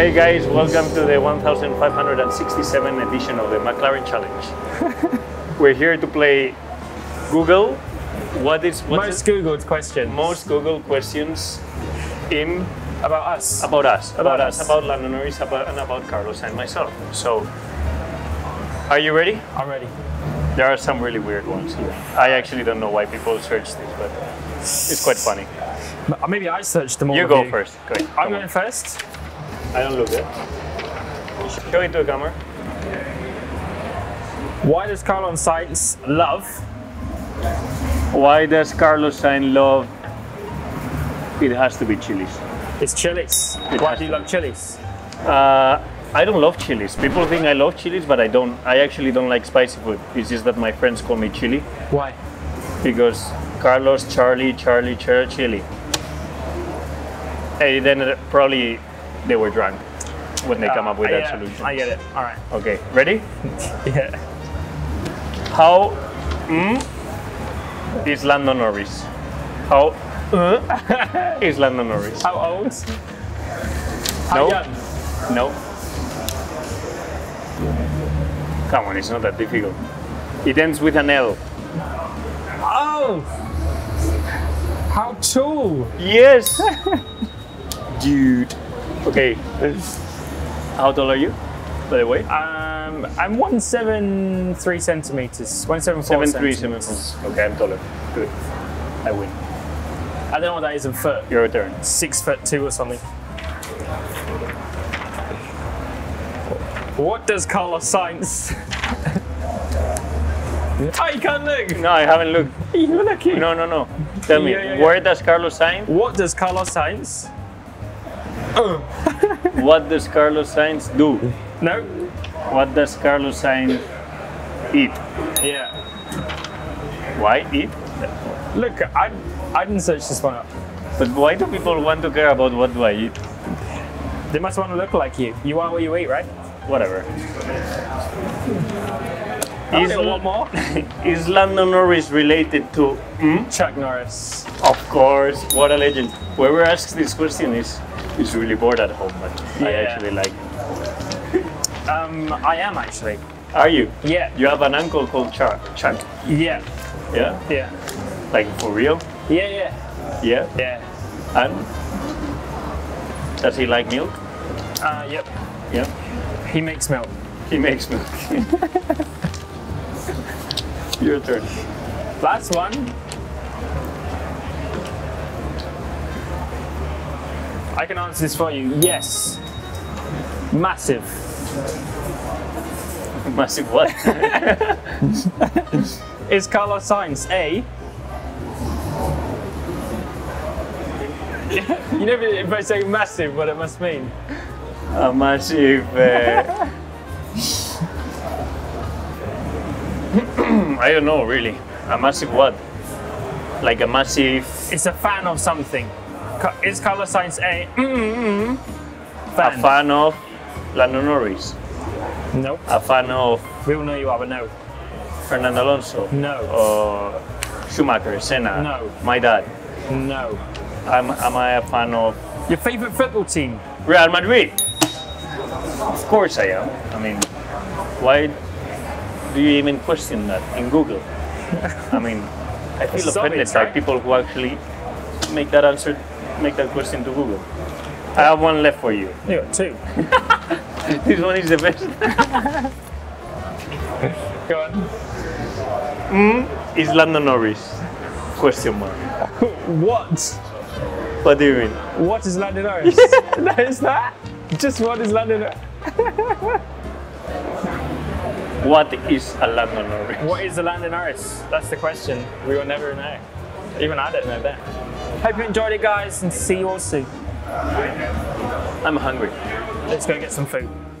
Hey guys, welcome to the 1567 edition of the McLaren Challenge. We're here to play Google. Most Google questions in about us, about Lando Norris, and about Carlos and myself. So, are you ready? I'm ready. There are some really weird ones here. I actually don't know why people search these, but it's quite funny. Maybe I searched them all. You go first. Great. I'm going first. I don't look good. Show it to a camera. Why does Carlos Sainz love? It has to be chilies. It's chilies. Why do you love chilies? I don't love chilies. People think I love chilies, but I don't. I actually don't like spicy food. It's just that my friends call me chili. Why? Because Carlos, Charlie, chili. And then probably they were drunk when they come up with that solution. I get it. All right. Okay. Ready? Yeah. How is Lando Norris? How is Lando Norris? How old? How young? No. Come on, it's not that difficult. It ends with an L. Oh! How tall? Yes! Dude. Okay, how tall are you, by the way? I'm 173 centimeters. 174 centimeters. Okay, I'm taller. Good. I win. I don't know what that is in foot. Your turn. 6'2" or something. What does Carlos Sainz? Oh, you can't look. No, I haven't looked. You're lucky. No. Tell me, where does Carlos Sainz? What does Carlos Sainz? What does Carlos Sainz do? No. What does Carlos Sainz eat? Yeah. Why eat? Look, I didn't search this one up. But why do people want to care about what do I eat? They must want to look like you. You are what you eat, right? Whatever. Is Lando Norris related to Chuck Norris? Of course. What a legend. Whoever asks this question is really bored at home, but yeah. I actually like it. I am actually. Are you? Yeah. You have an uncle called Chuck? Yeah. Yeah? Yeah. Like for real? Yeah. Yeah? Yeah. And? Does he like milk? Yep. Yep. He makes milk. He makes milk. Your turn. Last one. I can answer this for you. Yes. Massive. Massive what? Is Carlos Sainz A? You know if I say massive, what it must mean? A massive... I don't know really. A massive what? Like a massive... It's a fan of something. Is Carlos Sainz a fan of Lando Norris? No. A fan of... We all know you are, but no. Fernando Alonso? No. Or Schumacher, Senna? No. My dad? No. Am I a fan of... Your favourite football team? Real Madrid! Of course I am. I mean, why do you even question that in Google? I mean, I feel offended by people who actually make that answer. Make that question to Google. I have one left for you. You got two. This one is the best. Go on. Is Lando Norris? Question mark. What? What do you mean? What is Lando Norris? That is that? Just what is Lando Norris? What is a Lando Norris? What is a Lando Norris? That's the question. We will never know. Even I don't know that. Hope you enjoyed it, guys, and see you all soon. I'm hungry. Let's go get some food.